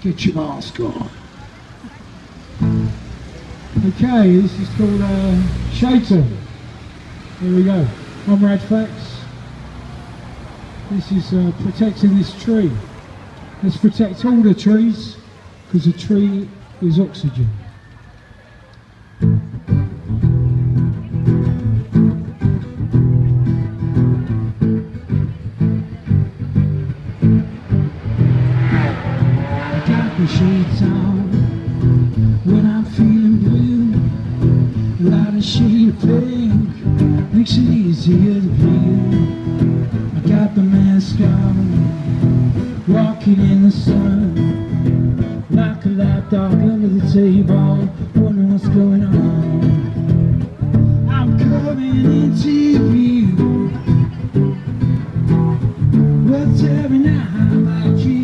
Get your mask on. Okay, this is called Shaitan. Here we go. Comrade Flex. This is protecting this tree. Let's protect all the trees, because a tree is oxygen. Shades on when I'm feeling blue, light a shade of pink makes it easier to feel. I got the mask on, walking in the sun, like a lapdog under the table, wondering what's going on. I'm coming into you, what's every night like you.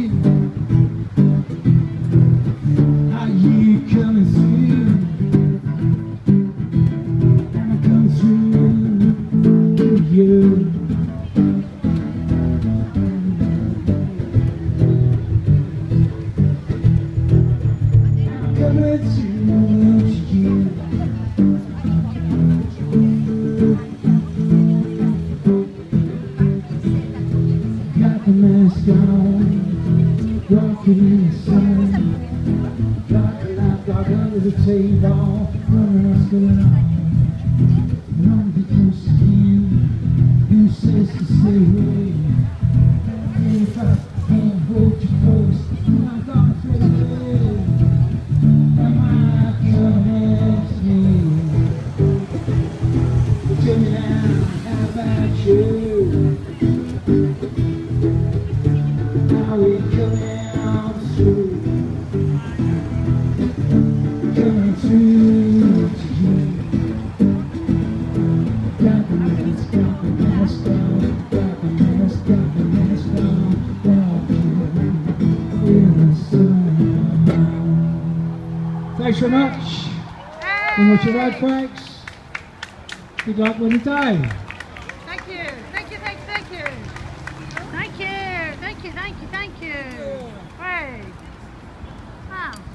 Walking in the sun, like a lapdog under the table, wondering what's going on. And all because of him, who says to stay away. And if I can't hold you close, then I'm gonna throw away. Am I coming at me? Tell me now, how about you? How we coming? Thanks very much for watching Ride Flex. Good luck with the day. Thank you, thank you, thank you, thank you. Thank you, thank you, thank you, thank you. Great. Wow.